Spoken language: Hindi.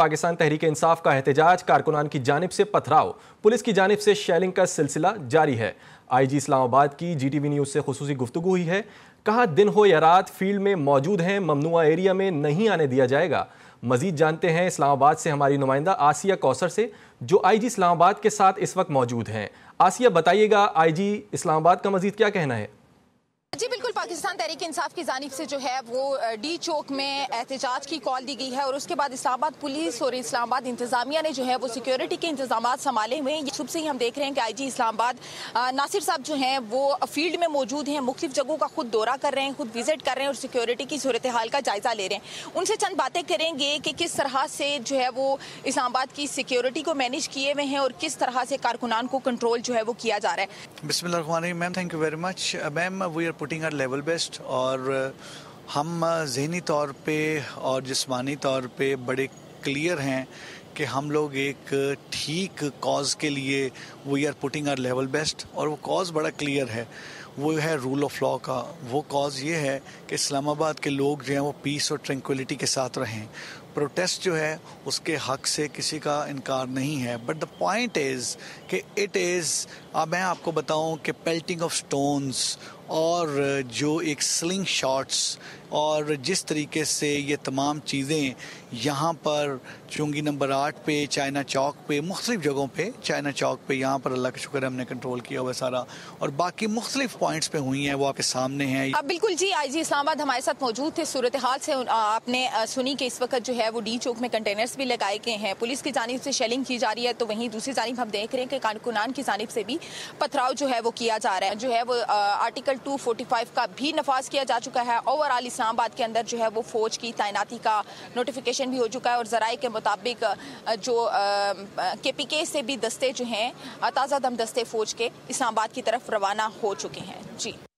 पाकिस्तान तहरीक इंसाफ का एहतजाज, कारकुनान की जानिब से पथराव, पुलिस की जानिब से शेलिंग का सिलसिला जारी है। IG इस्लामाबाद की GTV न्यूज़ से खुसूसी गुफ्तगू हुई है। कहा, दिन हो या रात फील्ड में मौजूद हैं, ममनुआ एरिया में नहीं आने दिया जाएगा। मजीद जानते हैं इस्लामाबाद से हमारी नुमाइंदा आसिया कौसर से, जो IG इस्लामाबाद के साथ इस वक्त मौजूद हैं। आसिया, बताइएगा IG इस्लामाबाद का मजीद क्या कहना है। जी बिल्कुल, पाकिस्तान तहरीक इंसाफ की जानिब से जो है वो D चौक में एहतजाज की कॉल दी गई है और उसके बाद इस्लामाबाद पुलिस और इस्लामाबाद इंतजामिया ने जो है वो सिक्योरिटी के इंतजाम संभाले हुए हैं। सुबह से ही हम देख रहे हैं कि IG इस्लामाबाद नासिर साहब जो हैं वो फील्ड में मौजूद हैं, मुख्तलिफ जगहों का खुद दौरा कर रहे हैं, खुद विजिट कर रहे हैं और सिक्योरिटी की सूरत हाल का जायजा ले रहे हैं। उनसे चंद बातें करेंगे कि किस तरह से जो है वो इस्लामाबाद की सिक्योरिटी को मैनेज किए हुए हैं और किस तरह से कारकुनान को कंट्रोल जो है वो किया जा रहा है। बिस्मिल्लाह ma'am, thank you very much ma'am. We are putting our level best और हम ज़हनी तौर पे और जिस्मानी तौर पे बड़े क्लियर हैं कि हम लोग एक ठीक कॉज़ के लिए we are putting our level best और वो कॉज़ बड़ा क्लियर है, वो है रूल ऑफ लॉ का। वो कॉज़ ये है कि इस्लामाबाद के लोग जो हैं वो पीस और ट्रैंक्विलिटी के साथ रहें। प्रोटेस्ट जो है उसके हक़ से किसी का इनकार नहीं है, बट द पॉइंट इज़ कि इट इज़, अब मैं आपको बताऊं कि पेल्टिंग ऑफ स्टोन्स और जो एक स्लिंग शॉट्स और जिस तरीके से ये तमाम चीज़ें यहाँ पर चुंगी नंबर 8 पे, चाइना चौक पे, मुख्तलिफ़ जगहों पे, चाइना चौक पे यहाँ पर अल्लाह का शुक्र है हमने कंट्रोल किया हुआ सारा, और बाकी मुख्तलिफ़ पॉइंट्स पे हुई हैं, वो आपके सामने हैं। अब बिल्कुल जी, IG इस्लामाबाद हमारे साथ मौजूद थे। सूरत हाल से आपने सुनी कि इस वक्त जो है वो D चौक में कंटेनर्स भी लगाए गए हैं, पुलिस की जानिब से शेलिंग की जा रही है, तो वहीं दूसरी जानिब हम देख रहे हैं कि कारकुनान की जानिब से भी पथराव जो है वो किया जा रहा है। जो है वो आर्टिकल 245 का भी नफाज किया जा चुका है। ओवरऑल इस्लामाबाद के अंदर जो है वो फौज की तैनाती का नोटिफिकेशन भी हो चुका है और जराए के मुताबिक जो KPK से भी दस्ते जो हैं, ताज़ा दम दस्ते फौज के इस्लामाबाद की तरफ रवाना हो चुके हैं। जी।